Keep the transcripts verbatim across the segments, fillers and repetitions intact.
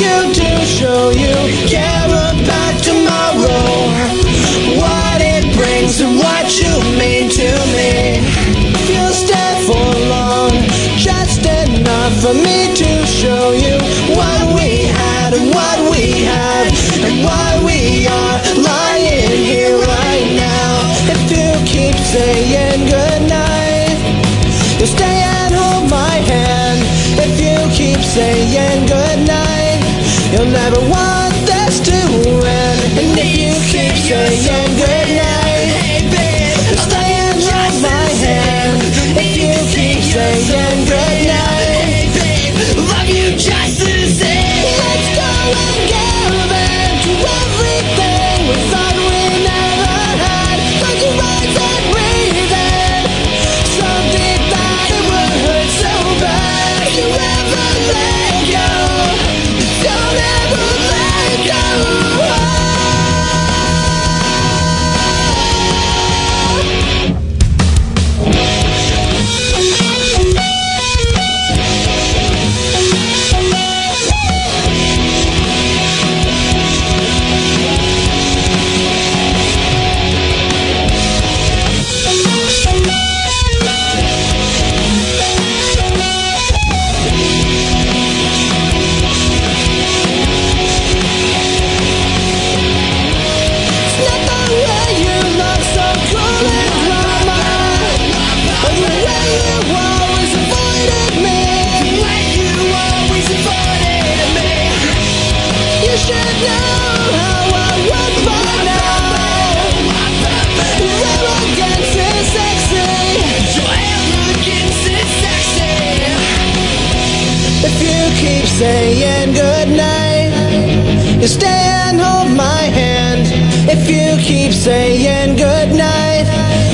you do show you care about tomorrow, what it brings and what you mean to me. You'll stay for long, just enough for me to show you what we had and what we have and why we are lying here right now. If you keep saying goodnight, you'll stay and hold my hand. If you keep saying goodnight, you'll never want this to end. And if you keep saying goodnight, you'll stay and hold my hand. If you keep saying goodnight, love you just the same. Let's go and give in to everything we thought we never had. Close your eyes and breathe in. So deep that it would hurt so bad. If you ever let go, don't ever let go. Saying goodnight, you stay and hold my hand. If you keep saying goodnight,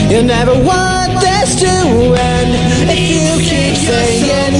you'll never want this to end. If you keep saying